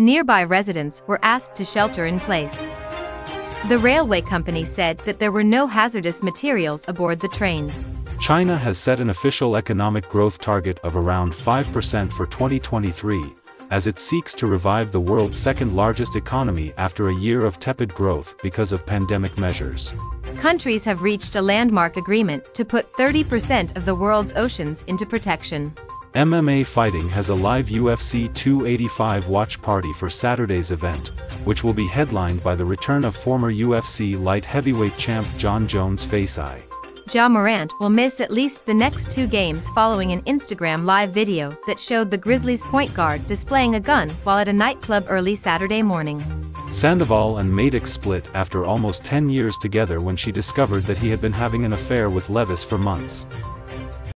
Nearby residents were asked to shelter in place. The railway company said that there were no hazardous materials aboard the trains. China has set an official economic growth target of around 5% for 2023, as it seeks to revive the world's second-largest economy after a year of tepid growth because of pandemic measures. Countries have reached a landmark agreement to put 30% of the world's oceans into protection. MMA Fighting has a live UFC 285 watch party for Saturday's event, which will be headlined by the return of former UFC light heavyweight champ Jon Jones face-eye. Ja Morant will miss at least the next two games following an Instagram live video that showed the Grizzlies point guard displaying a gun while at a nightclub early Saturday morning. Sandoval and Matic split after almost 10 years together when she discovered that he had been having an affair with Leviss for months.